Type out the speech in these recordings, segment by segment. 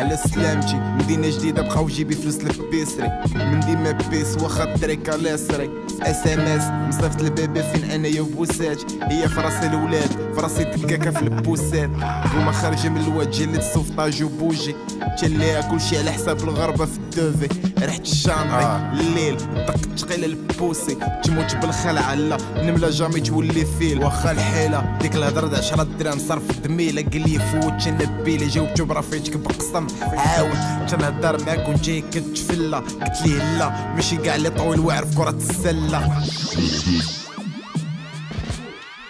على سلامتي مدينه جديده بقاو جيبي فلوس للبيسري من ديما بيس واخا الطريق لاسري اس ام اس مصيفط لبيبي فين انايا وبوساتي هي فراسي الولاد فراسي دكاكه في البوسات هما خارجه من الوجه اللي تصوفطاج وبوجي تليها كلشي على حساب الغربه في الدوفي ريحه الشانطي الليل طق تقيله البوسي تموت بالخلعه لا نمله جامي تولي فيل واخا الحيله ديك الهضره د 10 درهم صرف الدميله قال لي فوت النبي اللي جاوبتو برفيتك بقسم عاود تنهضر معاك ونجي كتفلا قلت ليه لا ماشي كاع اللي طويل واعرف كره السله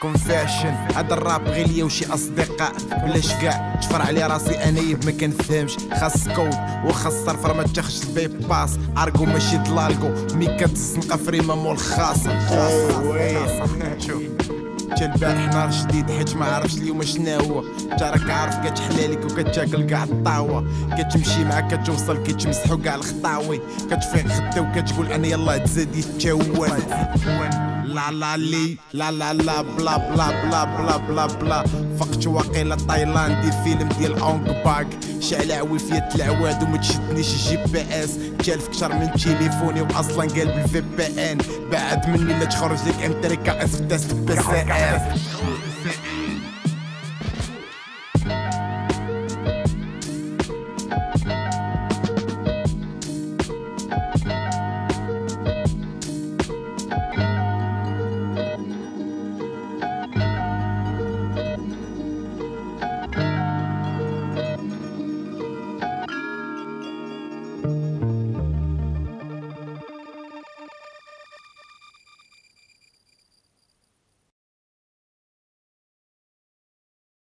كونفيشن هذا الراب غير ليا وشي اصدقاء بلاش كاع تفرع على راسي انايب ما كنفهمش خاص كود وخاص صرف راه ما تاخذش البي باس ارغو ماشي دلالكو مي كدس نقفري مامو الخاصه شوف تا البارح نهار شديد حيت ما عرفتش اليوم شنا هو تا راك عارف كتحلالك وكتاكل كاع الطاوه كتمشي معاك كتوصل كيتمسحو كاع الخطاوي كتفيق خدا وكتقول انا يلاه تزادي التوان لا لا لي لا لا لا بلا بلا بلا بلا بلا بلا فقت واقيلا تايلاندي فيلم ديال اونغ باك شعل عويفية العواد وما تشدنيش الجي بي اس تالف كتر من تليفوني واصلا قالب الفي بي ان بعد مني لا تخرج لك امتريكا اس تست بي سي اس